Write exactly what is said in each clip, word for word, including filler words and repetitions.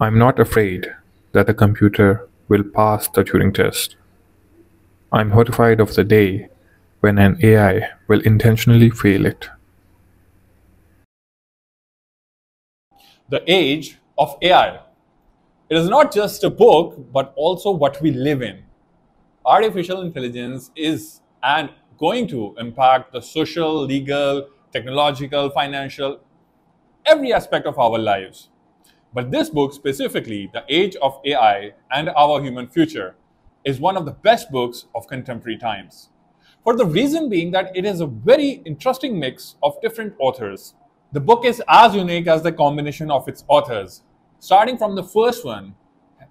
I'm not afraid that the computer will pass the Turing test. I'm horrified of the day when an A I will intentionally fail it. The Age of A I. It is not just a book, but also what we live in. Artificial intelligence is and going to impact the social, legal, technological, financial, every aspect of our lives. But this book specifically, The Age of A I and Our Human Future, is one of the best books of contemporary times. For the reason being that it is a very interesting mix of different authors. The book is as unique as the combination of its authors. Starting from the first one,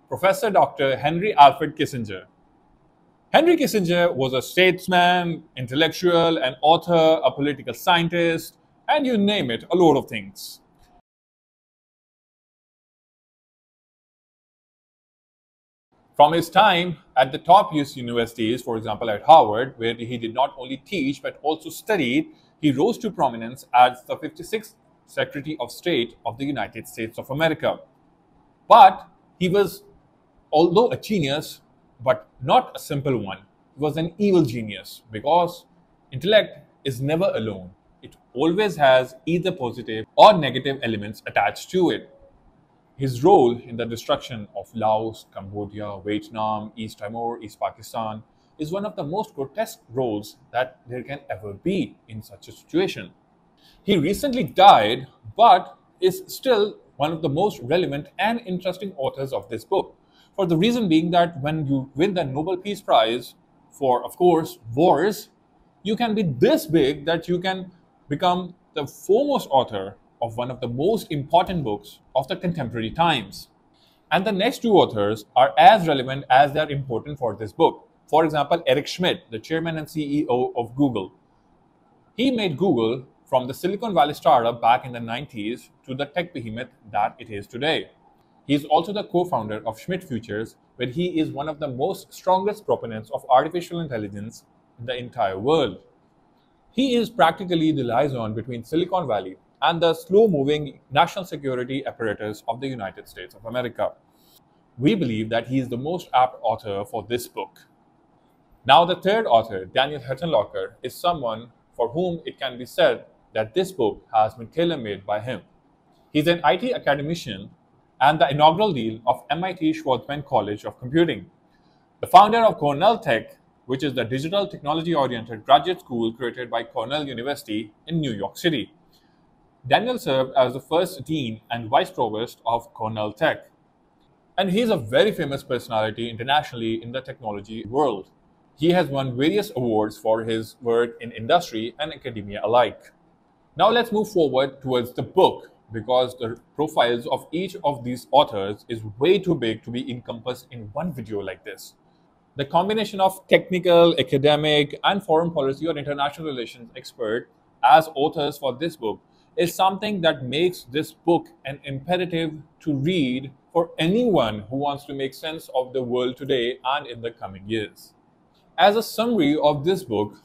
Professor Doctor Henry Alfred Kissinger. Henry Kissinger was a statesman, intellectual, an author, a political scientist, and you name it, a load of things. From his time at the top U S universities, for example at Harvard, where he did not only teach but also studied, he rose to prominence as the fifty-sixth Secretary of State of the United States of America. But he was, although a genius, but not a simple one. He was an evil genius, because intellect is never alone. It always has either positive or negative elements attached to it. His role in the destruction of Laos, Cambodia, Vietnam, East Timor, East Pakistan is one of the most grotesque roles that there can ever be in such a situation. He recently died, but is still one of the most relevant and interesting authors of this book. For the reason being that when you win the Nobel Peace Prize for, of course, wars, you can be this big that you can become the foremost author of one of the most important books of the contemporary times. And the next two authors are as relevant as they are important for this book. For example, Eric Schmidt, the chairman and C E O of Google. He made Google from the Silicon Valley startup back in the nineties to the tech behemoth that it is today. He is also the co-founder of Schmidt Futures, where he is one of the most strongest proponents of artificial intelligence in the entire world. He is practically the liaison between Silicon Valley and the slow-moving national security apparatus of the United States of America. We believe that he is the most apt author for this book. Now the third author, Daniel Huttenlocher, is someone for whom it can be said that this book has been tailor-made by him. He's an I T academician and the inaugural dean of M I T Schwarzman College of Computing, the founder of Cornell Tech, which is the digital technology-oriented graduate school created by Cornell University in New York City. Daniel served as the first dean and vice provost of Cornell Tech. And he's a very famous personality internationally in the technology world. He has won various awards for his work in industry and academia alike. Now let's move forward towards the book, because the profiles of each of these authors is way too big to be encompassed in one video like this. The combination of technical, academic, and foreign policy or international relations expert as authors for this book is something that makes this book an imperative to read for anyone who wants to make sense of the world today and in the coming years. As a summary of this book,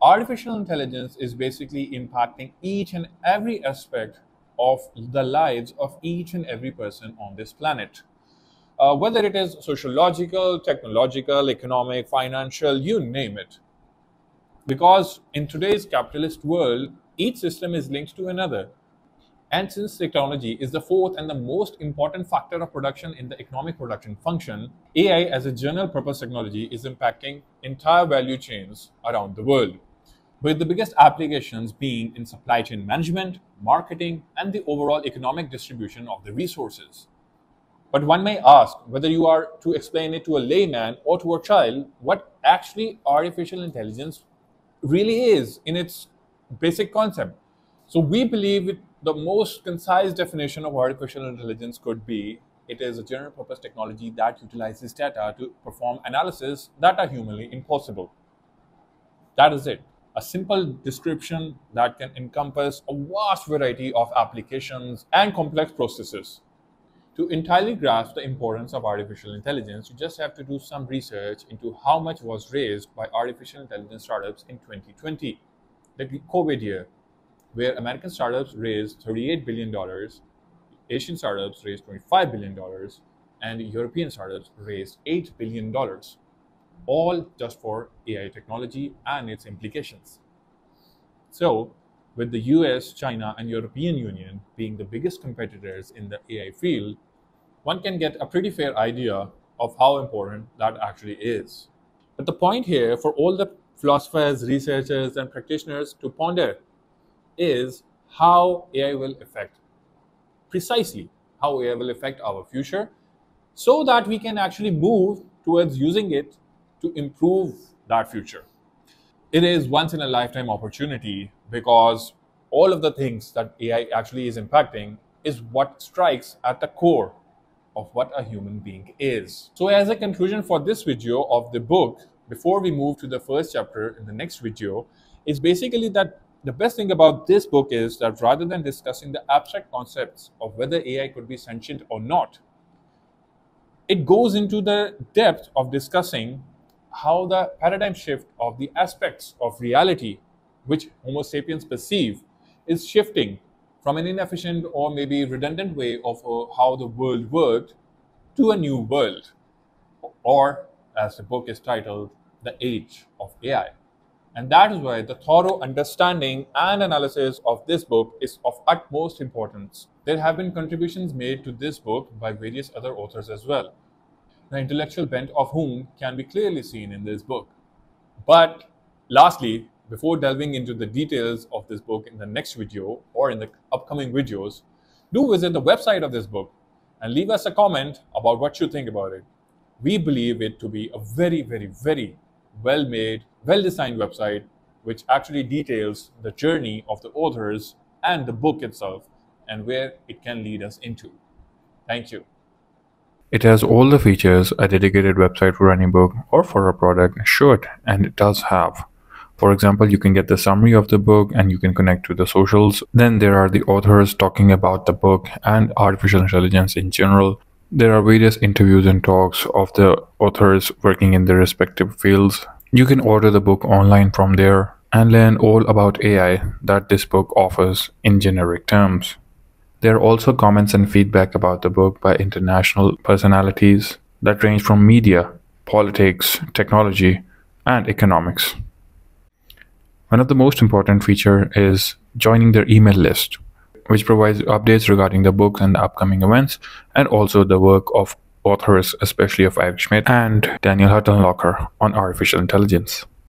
artificial intelligence is basically impacting each and every aspect of the lives of each and every person on this planet. Uh, whether it is sociological, technological, economic, financial, you name it. Because in today's capitalist world, each system is linked to another. And since technology is the fourth and the most important factor of production in the economic production function, A I as a general purpose technology is impacting entire value chains around the world, with the biggest applications being in supply chain management, marketing, and the overall economic distribution of the resources. But one may ask whether you are to explain it to a layman or to a child what actually artificial intelligence really is in its basic concept. So we believe the most concise definition of artificial intelligence could be, it is a general purpose technology that utilizes data to perform analysis that are humanly impossible. That is it. A simple description that can encompass a vast variety of applications and complex processes. To entirely grasp the importance of artificial intelligence, you just have to do some research into how much was raised by artificial intelligence startups in twenty twenty, the COVID year, where American startups raised thirty-eight billion dollars Asian startups raised twenty-five billion dollars and European startups raised eight billion dollars, all just for A I technology and its implications. So, with the U S, China, and European Union being the biggest competitors in the A I field, one can get a pretty fair idea of how important that actually is. But the point here for all the philosophers, researchers, and practitioners to ponder is how A I will affect, precisely how A I will affect our future, so that we can actually move towards using it to improve that future. It is once in a lifetime opportunity because all of the things that A I actually is impacting is what strikes at the core of what a human being is. So as a conclusion for this video of the book, before we move to the first chapter in the next video, is basically that the best thing about this book is that rather than discussing the abstract concepts of whether A I could be sentient or not, it goes into the depth of discussing how the paradigm shift of the aspects of reality which Homo sapiens perceive is shifting from an inefficient or maybe redundant way of uh, how the world worked to a new world, or as the book is titled, The Age of A I. And that is why the thorough understanding and analysis of this book is of utmost importance. There have been contributions made to this book by various other authors as well, the intellectual bent of whom can be clearly seen in this book. But lastly, before delving into the details of this book in the next video or in the upcoming videos, do visit the website of this book and leave us a comment about what you think about it. We believe it to be a very, very, very well-made, well-designed website which actually details the journey of the authors and the book itself and where it can lead us into. Thank you. It has all the features a dedicated website for any book or for a product should and it does have. For example, you can get the summary of the book and you can connect to the socials. Then there are the authors talking about the book and artificial intelligence in general. There are various interviews and talks of the authors working in their respective fields. You can order the book online from there and learn all about A I that this book offers in generic terms. There are also comments and feedback about the book by international personalities that range from media, politics, technology, and economics. One of the most important feature is joining their email list, which provides updates regarding the book and the upcoming events, and also the work of authors, especially of Eric Schmidt and Daniel Huttenlocher on artificial intelligence.